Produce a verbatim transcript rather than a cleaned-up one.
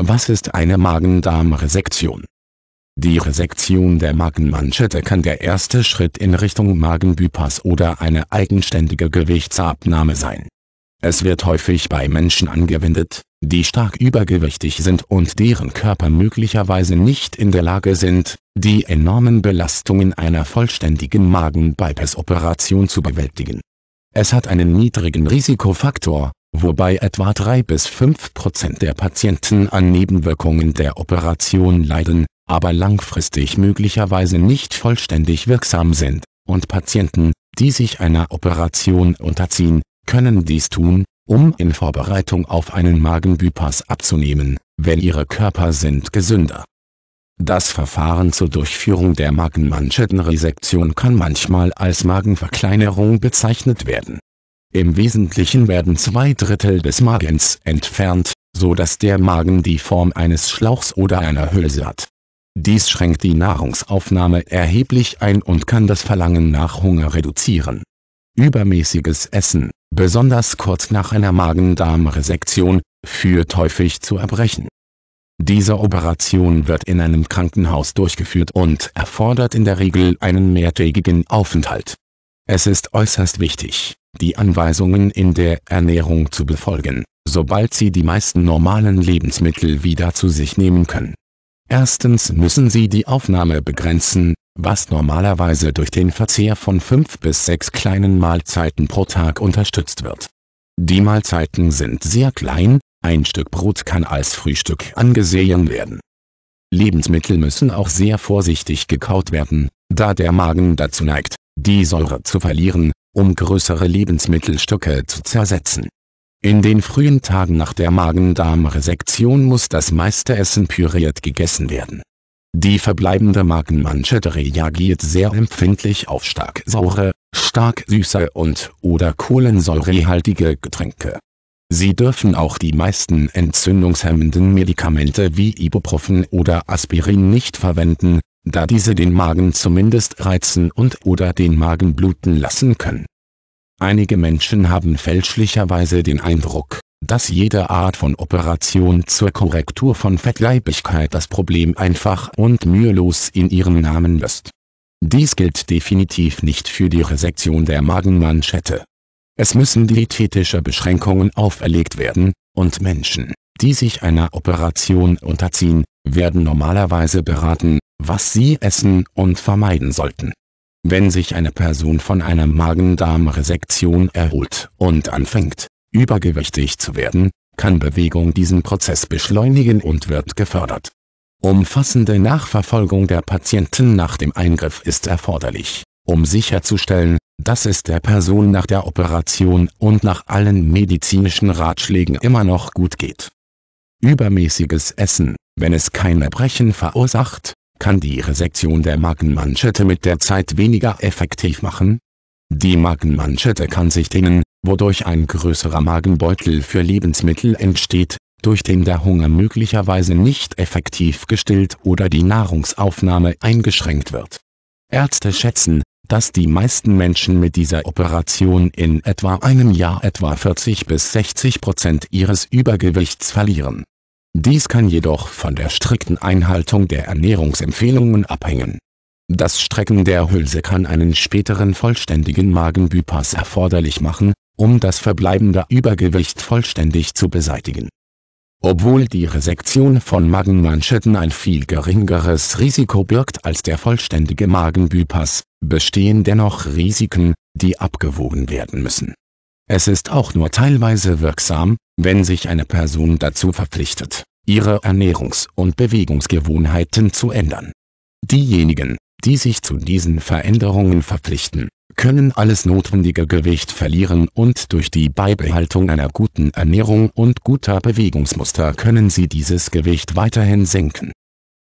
Was ist eine Magen-Darm-Resektion? Die Resektion der Magenmanschette kann der erste Schritt in Richtung Magenbypass oder eine eigenständige Gewichtsabnahme sein. Es wird häufig bei Menschen angewendet, die stark übergewichtig sind und deren Körper möglicherweise nicht in der Lage sind, die enormen Belastungen einer vollständigen Magen-Bypass-Operation zu bewältigen. Es hat einen niedrigen Risikofaktor, wobei etwa drei bis fünf Prozent der Patienten an Nebenwirkungen der Operation leiden, aber langfristig möglicherweise nicht vollständig wirksam sind, und Patienten, die sich einer Operation unterziehen, können dies tun, um in Vorbereitung auf einen Magenbypass abzunehmen, wenn ihre Körper sind gesünder. Das Verfahren zur Durchführung der Magenmanschettenresektion kann manchmal als Magenverkleinerung bezeichnet werden. Im Wesentlichen werden zwei Drittel des Magens entfernt, so dass der Magen die Form eines Schlauchs oder einer Hülse hat. Dies schränkt die Nahrungsaufnahme erheblich ein und kann das Verlangen nach Hunger reduzieren. Übermäßiges Essen, besonders kurz nach einer Magen-Darm-Resektion, führt häufig zu Erbrechen. Diese Operation wird in einem Krankenhaus durchgeführt und erfordert in der Regel einen mehrtägigen Aufenthalt. Es ist äußerst wichtig, die Anweisungen in der Ernährung zu befolgen, sobald Sie die meisten normalen Lebensmittel wieder zu sich nehmen können. Erstens müssen Sie die Aufnahme begrenzen, was normalerweise durch den Verzehr von fünf bis sechs kleinen Mahlzeiten pro Tag unterstützt wird. Die Mahlzeiten sind sehr klein. Ein Stück Brot kann als Frühstück angesehen werden. Lebensmittel müssen auch sehr vorsichtig gekaut werden, da der Magen dazu neigt, die Säure zu verlieren, um größere Lebensmittelstücke zu zersetzen. In den frühen Tagen nach der Magen-Darm-Resektion muss das meiste Essen püriert gegessen werden. Die verbleibende Magenmanschette reagiert sehr empfindlich auf stark saure, stark süße und/oder kohlensäurehaltige Getränke. Sie dürfen auch die meisten entzündungshemmenden Medikamente wie Ibuprofen oder Aspirin nicht verwenden, da diese den Magen zumindest reizen und/oder den Magen bluten lassen können. Einige Menschen haben fälschlicherweise den Eindruck, dass jede Art von Operation zur Korrektur von Fettleibigkeit das Problem einfach und mühelos in ihrem Namen löst. Dies gilt definitiv nicht für die Resektion der Magenmanschette. Es müssen diätetische Beschränkungen auferlegt werden, und Menschen, die sich einer Operation unterziehen, werden normalerweise beraten, was sie essen und vermeiden sollten. Wenn sich eine Person von einer Magen-Darm-Resektion erholt und anfängt, übergewichtig zu werden, kann Bewegung diesen Prozess beschleunigen und wird gefördert. Umfassende Nachverfolgung der Patienten nach dem Eingriff ist erforderlich, um sicherzustellen, dass es der Person nach der Operation und nach allen medizinischen Ratschlägen immer noch gut geht. Übermäßiges Essen, wenn es kein Erbrechen verursacht, kann die Resektion der Magenmanschette mit der Zeit weniger effektiv machen. Die Magenmanschette kann sich dehnen, wodurch ein größerer Magenbeutel für Lebensmittel entsteht, durch den der Hunger möglicherweise nicht effektiv gestillt oder die Nahrungsaufnahme eingeschränkt wird. Ärzte schätzen, dass die meisten Menschen mit dieser Operation in etwa einem Jahr etwa vierzig bis sechzig Prozent ihres Übergewichts verlieren. Dies kann jedoch von der strikten Einhaltung der Ernährungsempfehlungen abhängen. Das Strecken der Hülse kann einen späteren vollständigen Magenbypass erforderlich machen, um das verbleibende Übergewicht vollständig zu beseitigen. Obwohl die Resektion von Magenmanschetten ein viel geringeres Risiko birgt als der vollständige Magenbypass, bestehen dennoch Risiken, die abgewogen werden müssen. Es ist auch nur teilweise wirksam, wenn sich eine Person dazu verpflichtet, ihre Ernährungs- und Bewegungsgewohnheiten zu ändern. Diejenigen, die sich zu diesen Veränderungen verpflichten, können alles notwendige Gewicht verlieren und durch die Beibehaltung einer guten Ernährung und guter Bewegungsmuster können sie dieses Gewicht weiterhin senken.